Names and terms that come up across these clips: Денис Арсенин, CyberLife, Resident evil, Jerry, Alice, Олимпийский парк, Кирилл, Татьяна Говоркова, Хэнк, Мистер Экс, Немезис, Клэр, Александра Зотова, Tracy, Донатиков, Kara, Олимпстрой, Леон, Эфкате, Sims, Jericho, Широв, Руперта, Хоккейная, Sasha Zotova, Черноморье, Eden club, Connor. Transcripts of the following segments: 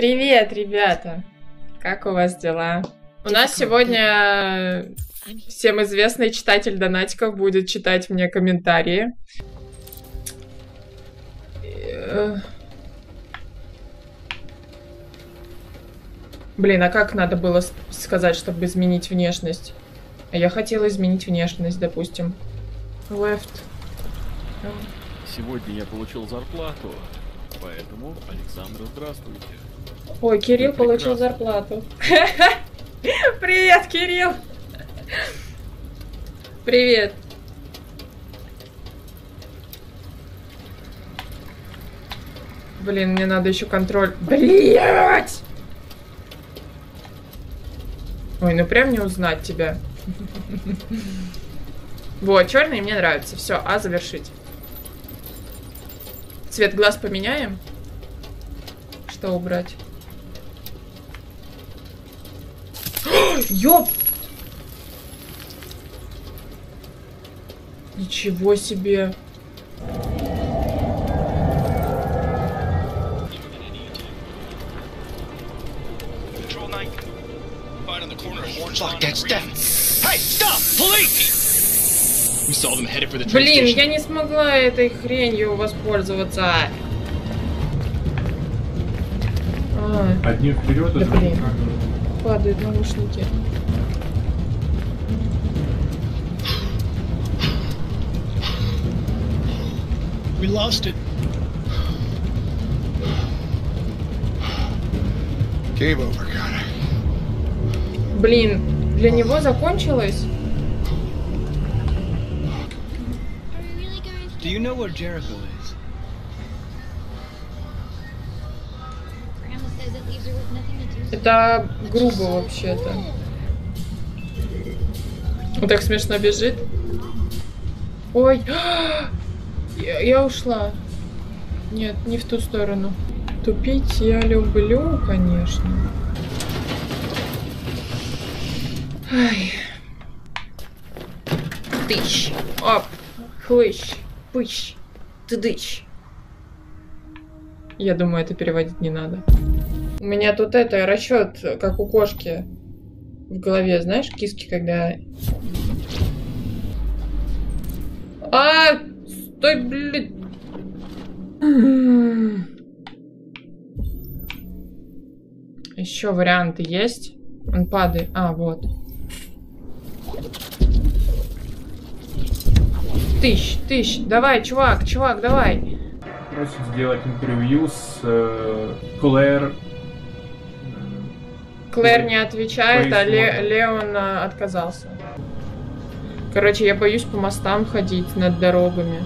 Привет, ребята! Как у вас дела? У нас сегодня всем известный читатель Донатиков будет читать мне комментарии. Блин, а как надо было сказать, чтобы изменить внешность? Я хотела изменить внешность, допустим. Left. Сегодня я получил зарплату, поэтому, Александра, здравствуйте. Ой, Кирилл получил зарплату. Привет, Кирилл! Привет. Блин, мне надо еще контроль. Блять! Ой, ну прям не узнать тебя. Вот, черный мне нравится. Все, а завершить. Цвет глаз поменяем. Что убрать? Ёп! Ничего себе! Блин, я не смогла этой хренью воспользоваться. Одни вперед, да, блин. Падают наушники. We lost it. Game over, Connor. Блин, для него закончилось. Do you know where Jericho is? Это грубо вообще-то. Он так смешно бежит. Ой, я ушла. Нет, не в ту сторону. Тупить я люблю, конечно. Ай. Тыщ. Оп. Хлыщ. Пыщ. Тыдыщ. Я думаю, это переводить не надо. У меня тут это расчет, как у кошки в голове, знаешь, киски, когда... А, стой, блин. Еще варианты есть? Он падает. А, вот. Тыщ. Давай, чувак, давай. Просит сделать интервью с Клэр. Клэр не отвечает, а Леон отказался. Короче, я боюсь по мостам ходить над дорогами.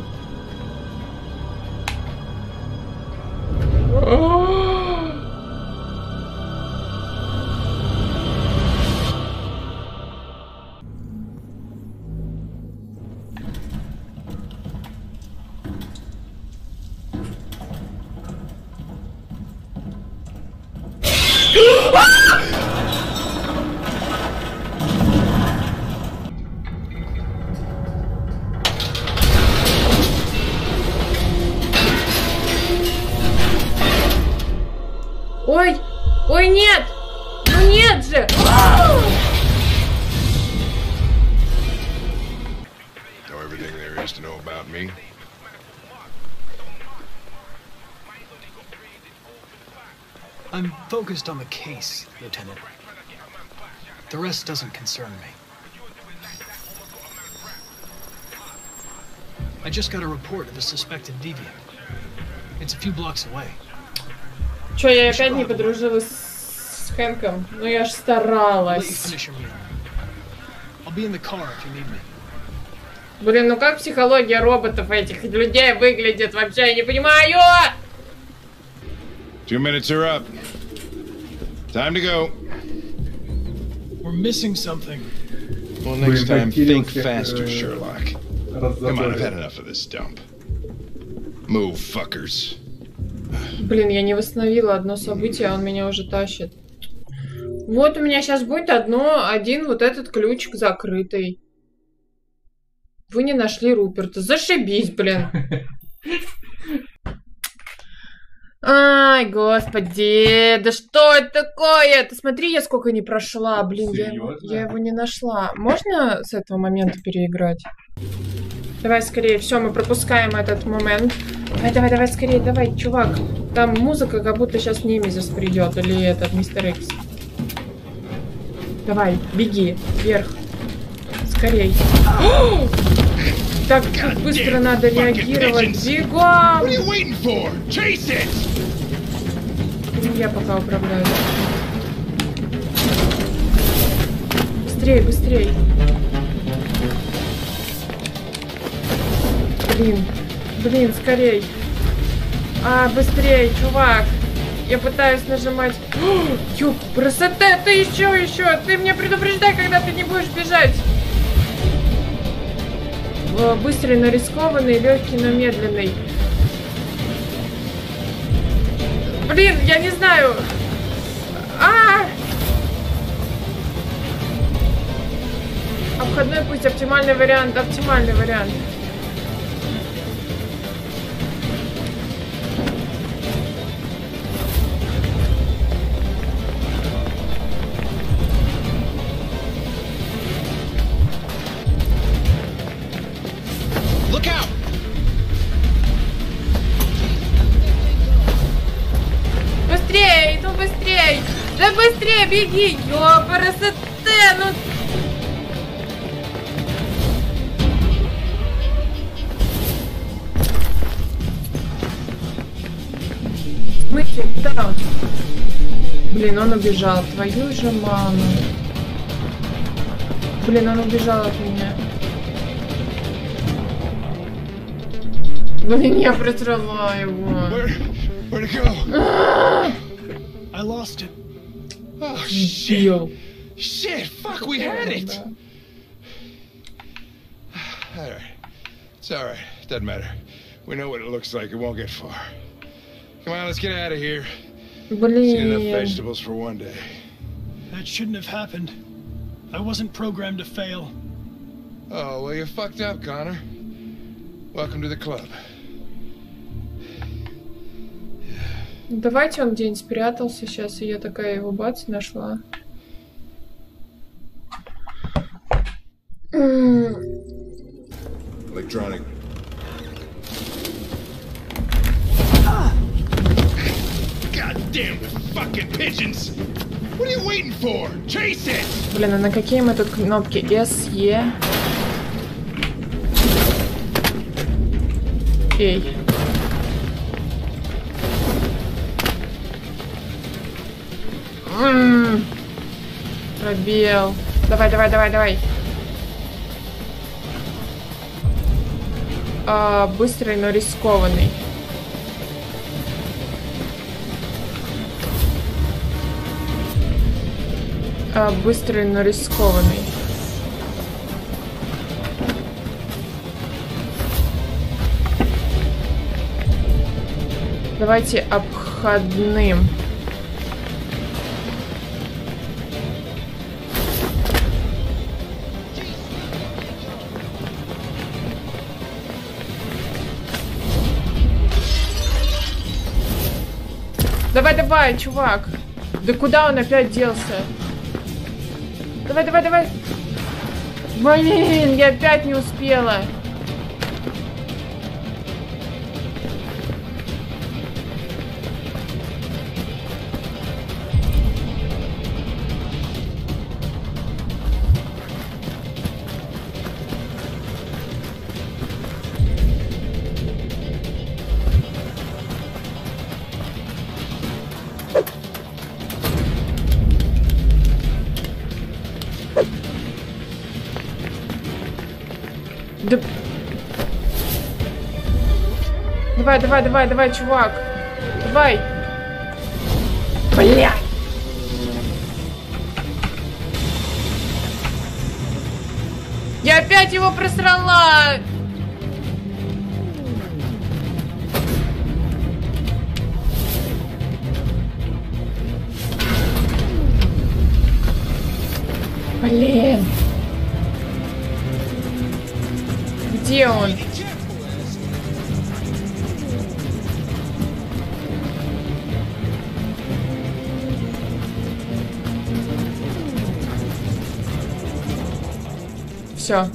Ой, нет! Ну нет же! I'm focused on the case, Lieutenant. The rest doesn't concern me. I just got a report of a suspected deviant. It's a few blocks away. Чё, я опять не подружилась с Хэнком? Ну я ж старалась. Блин, ну как психология роботов этих людей выглядит вообще? Я не понимаю! 2 minutes are up. Time to go. We're missing something. Well, next time, think faster, Sherlock. Come on, I've had enough of this dump. Move, fuckers. Блин, я не восстановила одно событие, а он меня уже тащит. Вот у меня сейчас будет один вот этот ключик закрытый. Вы не нашли Руперта. Зашибись, блин. Ай, господи, да что это такое? Ты смотри, я сколько не прошла, блин, я его не нашла. Можно с этого момента переиграть? Давай скорее, все, мы пропускаем этот момент. Давай, скорее, давай, чувак. Там музыка, как будто сейчас Немезис придет, или этот, Мистер Экс. Давай, беги, вверх. Скорей. Так быстро надо реагировать. Бегом! Я пока управляю. Быстрей, быстрей. Блин, скорей. А, быстрей, чувак. Я пытаюсь нажимать. Ёп, красота, ты еще. Ты меня предупреждай, когда ты не будешь бежать. Быстрый, но рискованный, легкий, но медленный. Блин, я не знаю. Обходной путь, оптимальный вариант. Быстрее беги, ёпарасоте, ну... Смысле, да. Блин, он убежал, твою же маму. Блин, он убежал от меня. Блин, я протрала его. Oh, shit. Fuck, we had it. Alright. It's alright. Doesn't matter. We know what it looks like. It won't get far. Come on, let's get out of here. Seen enough vegetables for one day. That shouldn't have happened. I wasn't programmed to fail. Oh, well, you fucked up, Connor. Welcome to the club. Давайте, он где-нибудь спрятался сейчас, и я такая его бац нашла. Electronic. Блин, а на какие мы тут кнопки? S, E. Эй. Пробел. Давай. Быстрый, но рискованный. Давайте обходным. Давай, чувак. Да куда он опять делся? Давай. Блин, я опять не успела. Давай, чувак. Давай. Бля. Я опять его просрала. Блин. Где он? Все.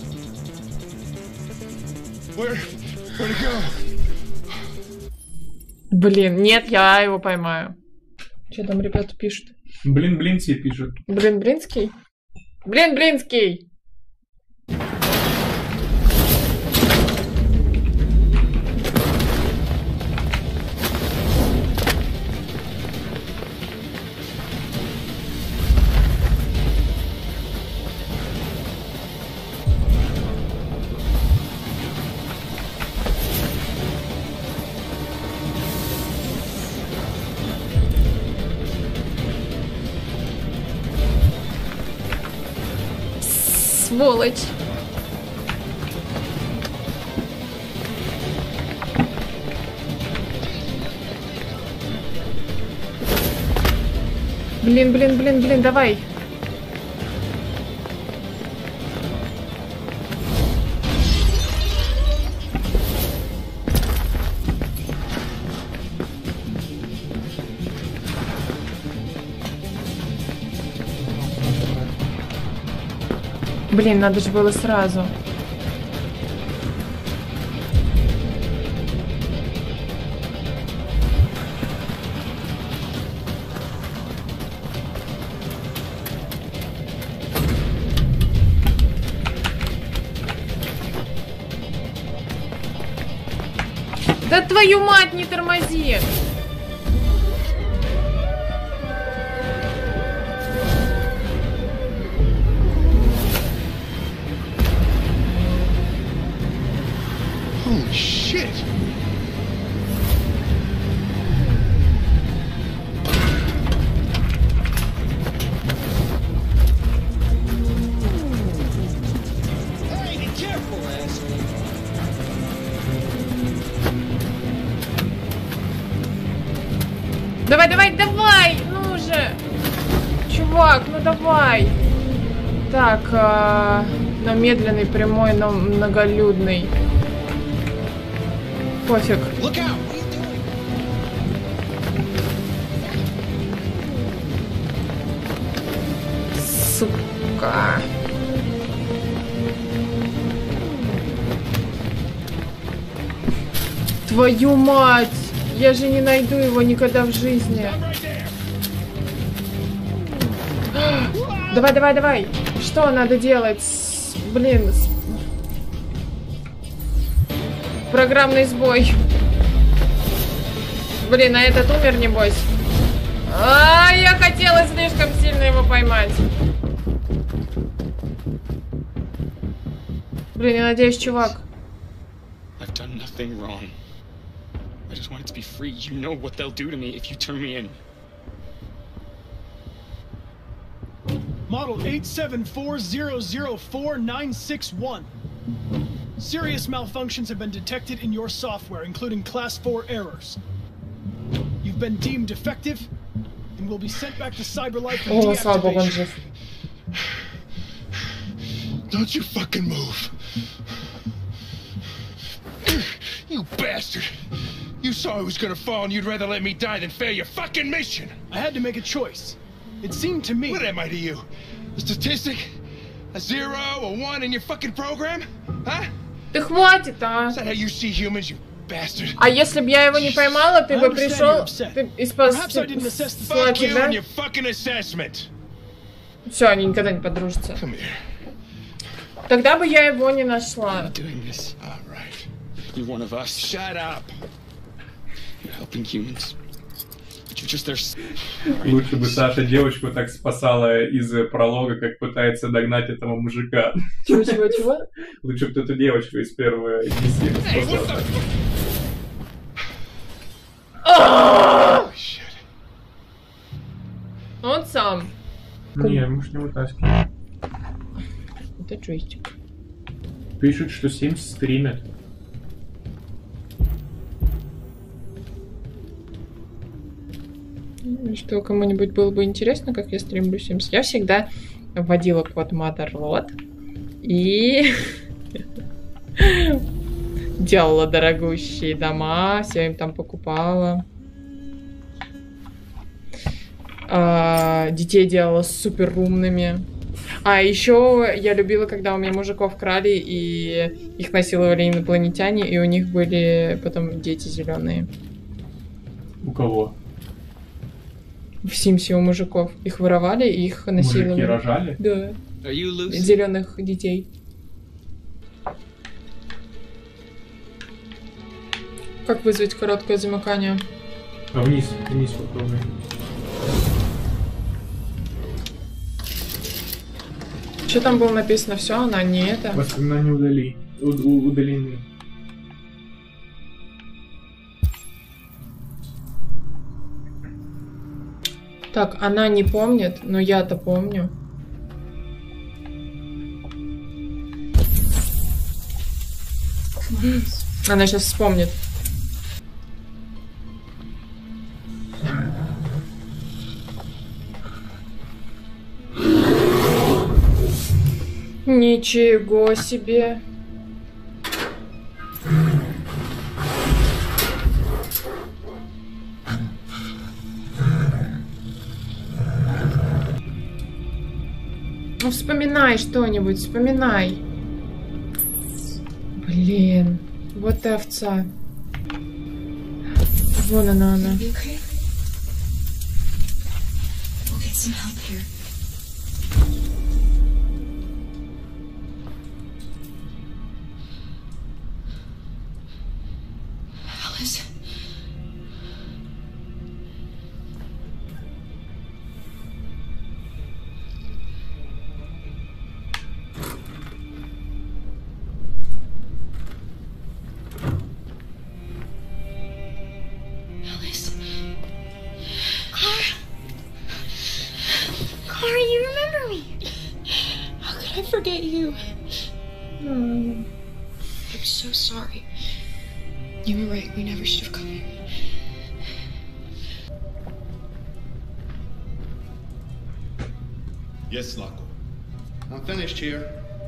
Блин, нет, я его поймаю. Что там ребята пишут? Блин-блинский пишут. Блин-блинский? Блин-блинский! Сволочь. Блин, давай. Блин, надо же было сразу. Да твою мать, не тормози! Давай! Ну же! Чувак, ну давай! Так, но медленный, прямой, но многолюдный. Пофиг. Сука. Твою мать! Я же не найду его никогда в жизни. Давай. Что надо делать? Блин. Программный сбой. Блин, а этот умер, небось. А, я хотела слишком сильно его поймать. Блин, я надеюсь, чувак. I just wanted to be free. You know what they'll do to me if you turn me in. Model 874004961. Serious malfunctions have been detected in your software, including class 4 errors. You've been deemed defective and will be sent back to CyberLife for deactivation. Don't you fucking move. You bastard. You saw I was gonna fall, and you'd rather let me die than fail your fucking mission. I had to make a choice. It seemed to me. What am I to you? A statistic? A zero? A one in your fucking program? Huh? Да хватит, а? Is that how you see humans, you bastard? А если бы я его не поймала, ты бы пришел, ты и спас. Fuck you and your fucking assessment. Все, они никогда не подружатся. Тогда бы я его не нашла. You're one of us. Shut up. You're helping humans. But you're just their... Лучше бы Саша девочку так спасала из пролога, как пытается догнать этого мужика. Чего? Лучше бы эту девочку из первого миссии спасала. Он сам. Не, муж не вытаскивает. Это джойстик. Пишут, что Симпс стримят. Что кому-нибудь было бы интересно, как я стримлю Sims. Я всегда вводила код Motherlode и делала дорогущие дома, все им там покупала. Детей делала супер умными. А еще я любила, когда у меня мужиков крали, и их насиловали инопланетяне, и у них были потом дети зеленые. У кого? В Симсе у мужиков. Их воровали, и их насиловали. Мужики рожали? Да. Зеленых детей. Как вызвать короткое замыкание? А вниз, вниз попробуй. Что там было написано? Все, она не это. Воспоминания удали. Удалены. Так, она не помнит, но я-то помню. Она сейчас вспомнит. Ничего себе. Ну вспоминай что-нибудь, вспоминай. Блин, вот ты овца. Вон она.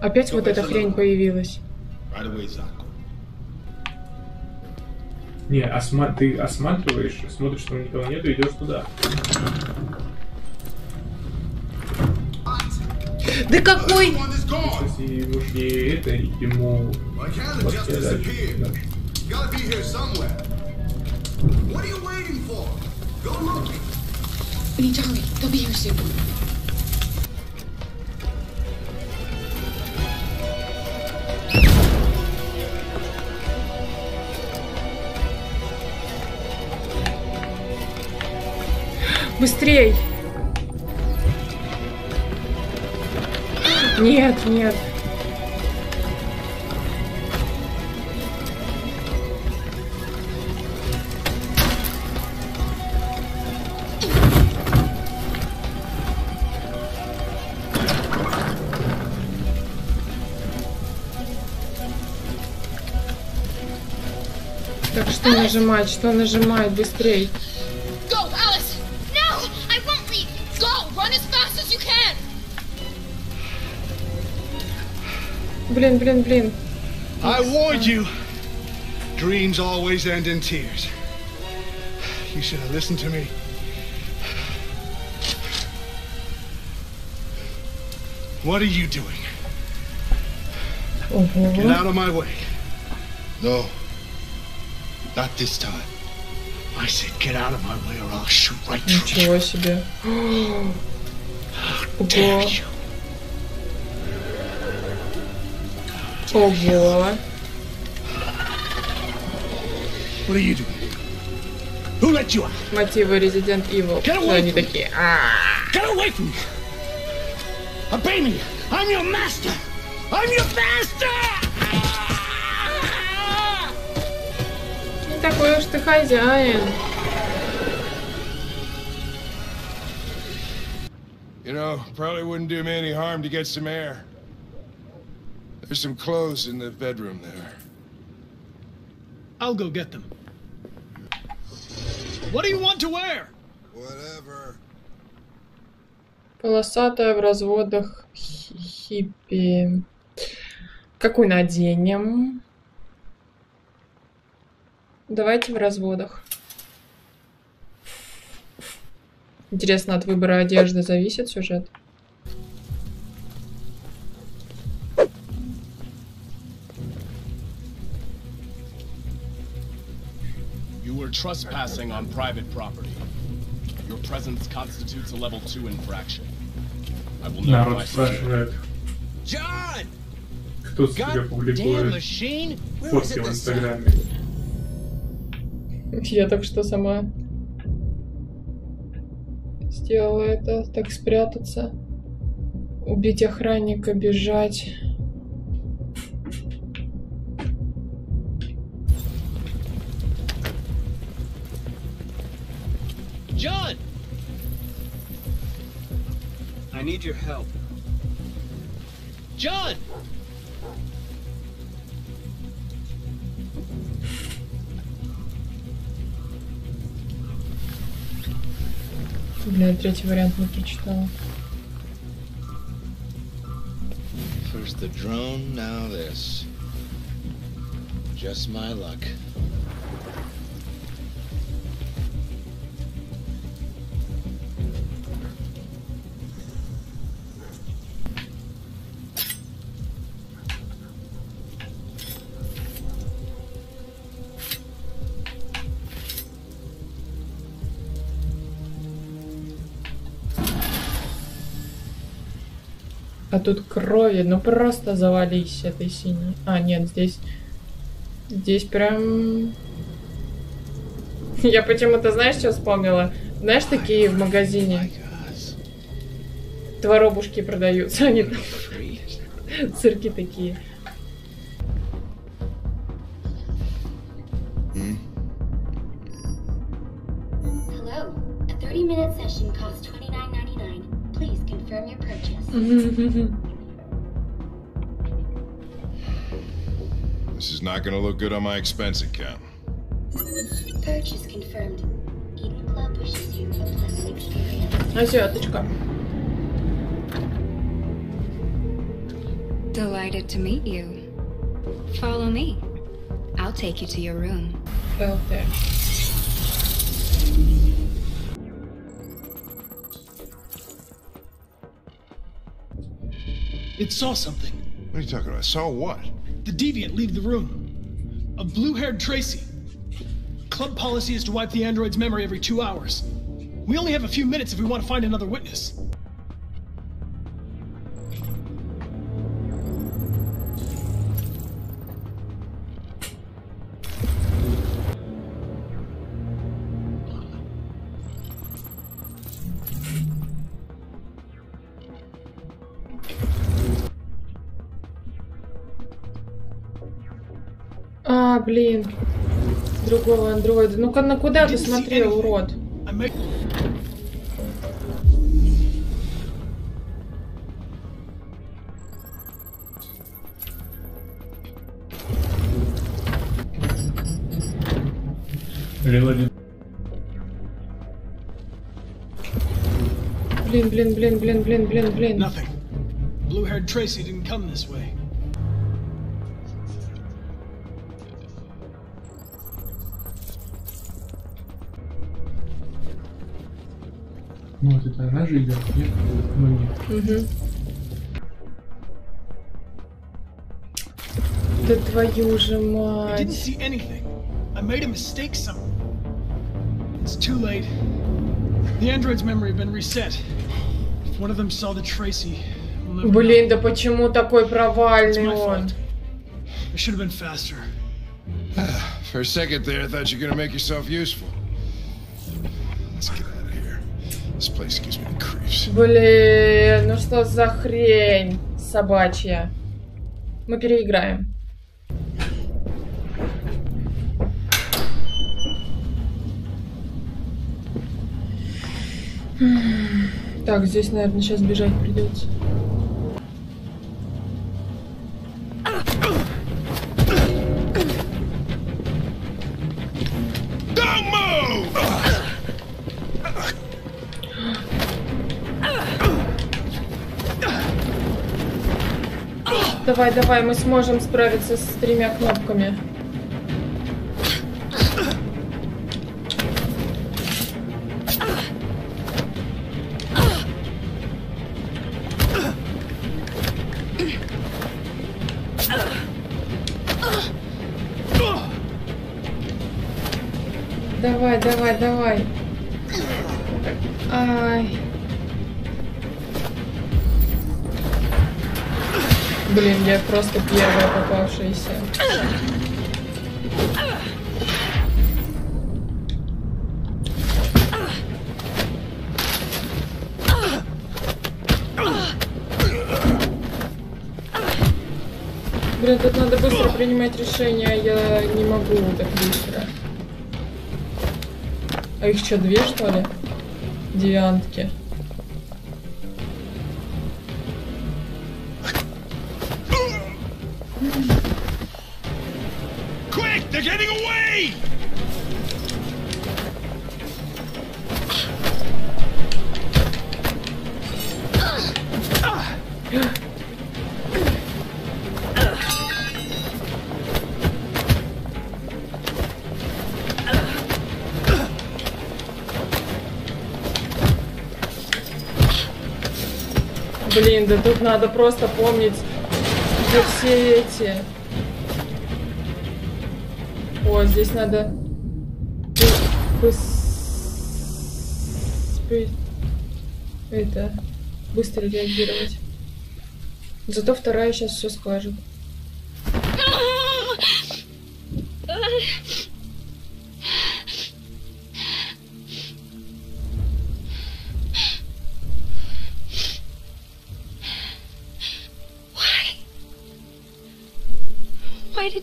Опять вот эта хрень появилась. Не, ты осматриваешь, смотришь, что никого нету, и идешь туда. Да какой? И это ему. Быстрей! Нет, нет. Так, что нажимать, быстрей. Блин, блин, блин. I warned you. Dreams always end in tears. You should have listened to me. What are you doing? Get out of my way. No. Not this time. I said get out of my way or I'll shoot right through you. Ничего себе. How dare you. Ого. Мотивы Resident Evil. Но они такие. Не такой уж ты хозяин. There's some clothes in the bedroom there. I'll go get them. What do you want to wear? Whatever. Полосатая в разводах хиппи. Какую наденем? Давайте в разводах. Интересно, от выбора одежды зависит сюжет? trespassing on private property. Your presence constitutes a level 2 infraction. I will notify security. John! Кто с тебя публикует фотки в Инстаграме? Я так что сама сделала это, так спрятаться, убить охранника, бежать. John! I need your help. John! Блин, третий вариант не прочитала. First the drone, now this. Just my luck. А тут крови, ну просто завались этой синей. А, нет, здесь... Здесь прям... Я почему-то, знаешь, что вспомнила? Знаешь, такие в магазине... Творобушки продаются, они там... Цирки такие. This is not going to look good on my expense account. Purchase confirmed. Eden Club wishes you a pleasant experience. Ну все, точка. Delighted to meet you. Follow me. I'll take you to your room. Okay. It saw something. What are you talking about? Saw what? The deviant leave the room. A blue-haired Tracy. Club policy is to wipe the android's memory every 2 hours. We only have a few minutes if we want to find another witness. А, блин, другого андроида. Ну-ка, на куда ты смотрел, урод? Блин. Blue-haired Tracy didn't come this way. Ну вот это она же идет, нет? Ну нет. Да твою же мать. Блин, да почему такой провальный он? For a second there, I thought you were gonna make yourself useful. Блин, ну что за хрень собачья? Мы переиграем. Так, здесь, наверное, сейчас бежать придется. Давай, давай, мы сможем справиться с 3 кнопками. Давай, давай, давай. Ай. Блин, я просто первая попавшаяся. Блин, тут надо быстро принимать решение, я не могу так быстро. А их что, две, что ли? Девиантки. Блин, да тут надо просто помнить, где все эти. О, здесь надо... Это... Быстро реагировать. Зато вторая сейчас все скажет.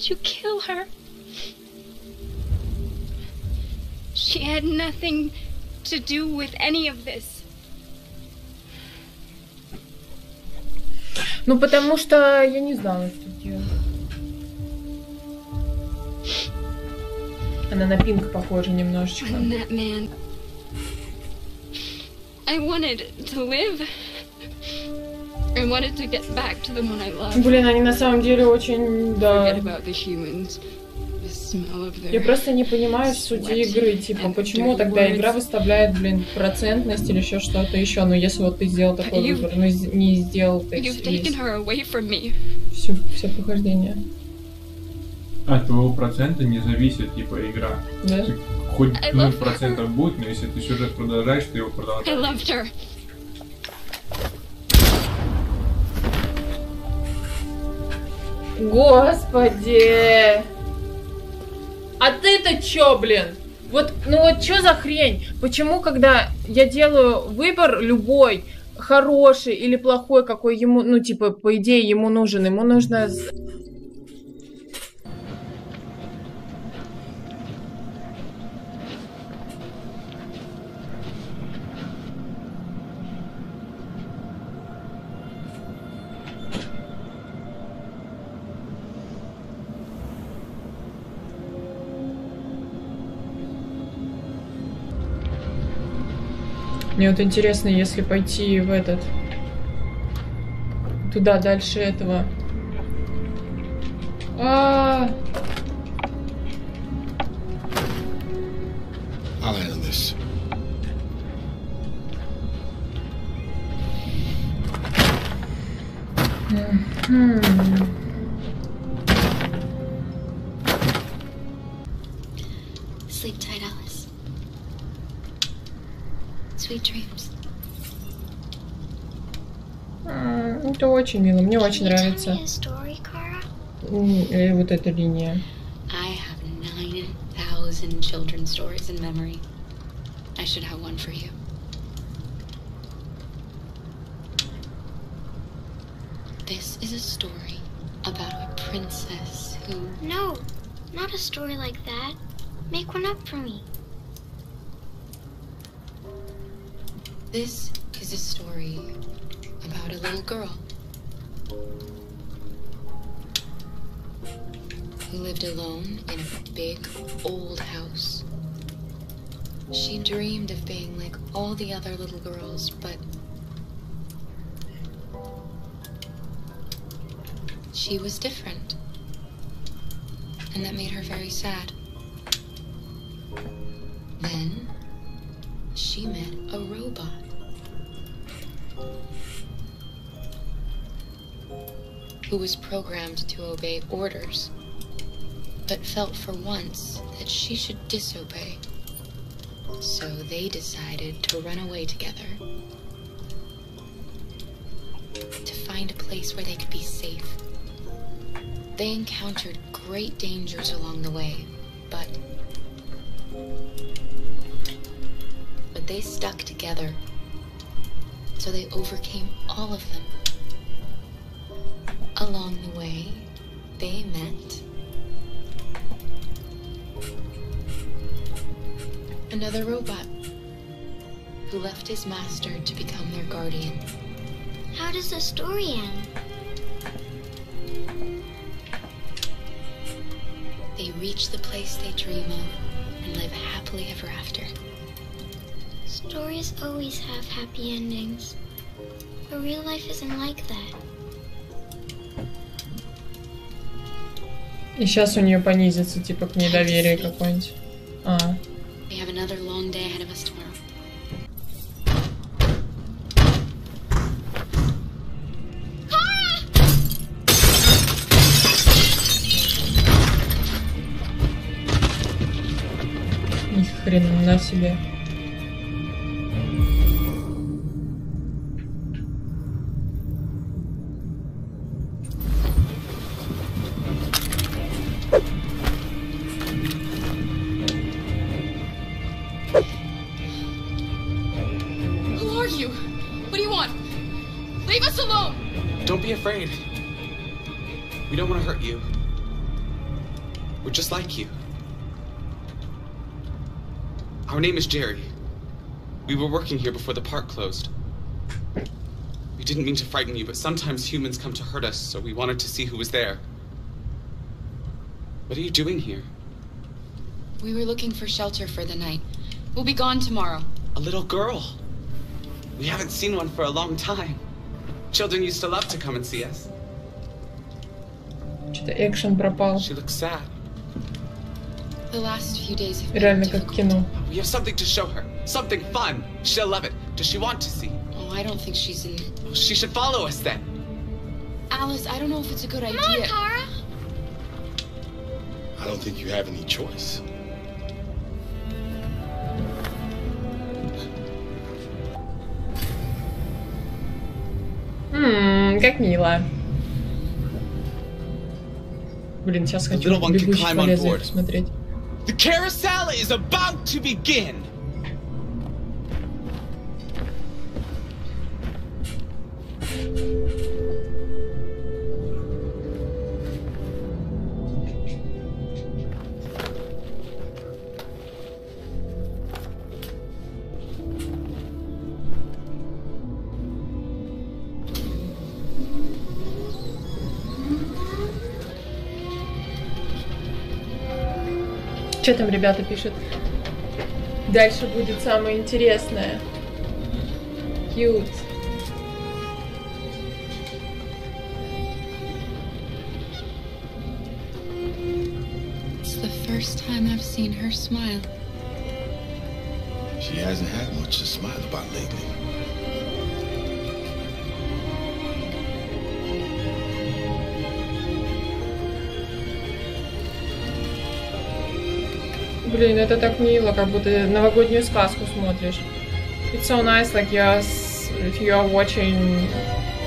You kill her. She had nothing to do with any of this. Ну потому что я не знала, что делать. Она на Пинк похожа немножечко. Блин, они на самом деле очень, да. Я просто не понимаю суть игры, типа, почему тогда игра выставляет, блин, процентность или еще что-то еще, но если вот ты сделал такой выбор, но не сделал ты все прохождение. От твоего процента не зависит, типа, игра. Да? Хоть 0% будет, но если ты сюжет продолжаешь, ты его продолжаешь. Господи! А ты-то чё, блин? Вот, ну вот чё за хрень? Почему, когда я делаю выбор любой, хороший или плохой, какой ему, ну типа, по идее ему нужен, ему нужно... Мне вот интересно, если пойти в этот... Туда, дальше этого. Alice. Это очень мило, мне очень нравится. И вот эта линия. This is a story about a little girl who lived alone in a big old house. She dreamed of being like all the other little girls, but she was different, and that made her very sad. Then she met a robot. Who was programmed to obey orders, but felt for once that she should disobey So they decided to run away together. To find a place where they could be safe. They encountered great dangers along the way, but they stuck together. So they overcame all of them. Along the way, they met another robot who left his master to become their guardian. How does the story end? They reach the place they dream of and live happily ever after. Stories always have happy endings, but real life isn't like that. И сейчас у нее понизится, типа, к недоверию какое-нибудь. Ни хрена себе. Our name is Jerry. We were working here before the park closed. We didn't mean to frighten you, but sometimes humans come to hurt us, so we wanted to see who was there. What are you doing here? We were looking for shelter for the night. We'll be gone tomorrow. A little girl. We haven't seen one for a long time. Children used to love to come and see us. Что-то экшен пропал. She looks sad. The last few days have been difficult. We have something to show her. Something fun. She'll love it. Does she want to see? Oh, I don't think she's in it. Oh, she should follow us then. Alice, I don't know if it's a good idea. Come on, Kara. I don't think you have any choice. Как мило. Блин, сейчас хочу бегущий по лезвию посмотреть. The carousel is about to begin. Что там ребята пишут? Дальше будет самое интересное. Cute. It's the first time I've seen her smile. She hasn't had much to smile about lately. Блин, это так мило, как будто новогоднюю сказку смотришь. It's so nice, like if you are watching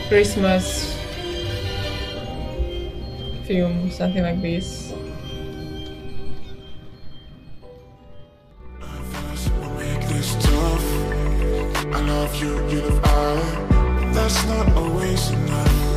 Christmas film, something like this. I love you, you love I. That's not always enough.